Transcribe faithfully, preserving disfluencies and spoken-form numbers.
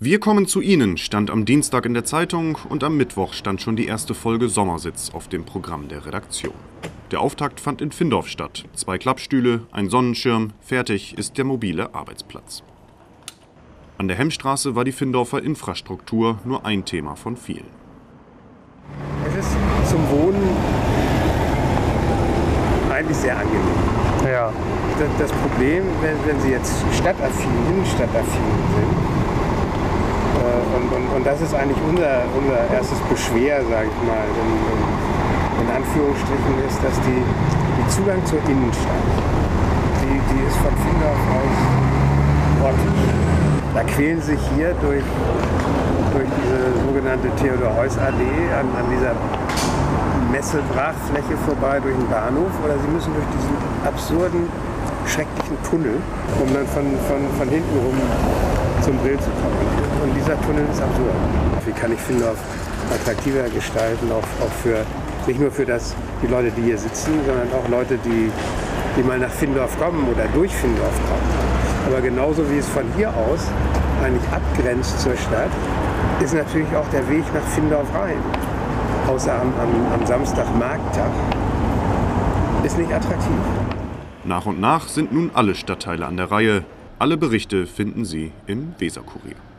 Wir kommen zu Ihnen stand am Dienstag in der Zeitung und am Mittwoch stand schon die erste Folge Sommersitz auf dem Programm der Redaktion. Der Auftakt fand in Findorff statt. Zwei Klappstühle, ein Sonnenschirm, fertig ist der mobile Arbeitsplatz. An der Hemmstraße war die Findorfer Infrastruktur nur ein Thema von vielen. Es ist zum Wohnen eigentlich sehr angenehm. Ja. Das Problem, wenn, wenn Sie jetzt stadtaffin, innenstadtaffin sind, Und, und, und das ist eigentlich unser, unser erstes Beschwer, sage ich mal, in, in, in Anführungsstrichen, ist, dass die, die Zugang zur Innenstadt, die, die ist von Findorff aus ortig. Da quälen sich hier durch, durch diese sogenannte Theodor-Heuss-Allee an, an dieser Messebrachfläche vorbei durch den Bahnhof, oder sie müssen durch diesen absurden, schrecklichen Tunnel, um dann von, von, von hinten rum zum Bild zu kommen. Und dieser Tunnel ist absurd. Wie kann ich Findorff attraktiver gestalten, auch, auch für, nicht nur für das, die Leute, die hier sitzen, sondern auch Leute, die, die mal nach Findorff kommen oder durch Findorff kommen. Aber genauso wie es von hier aus eigentlich abgrenzt zur Stadt, ist natürlich auch der Weg nach Findorff rein. Außer am, am, am Samstag Markttag ist nicht attraktiv. Nach und nach sind nun alle Stadtteile an der Reihe. Alle Berichte finden Sie im Weser-Kurier.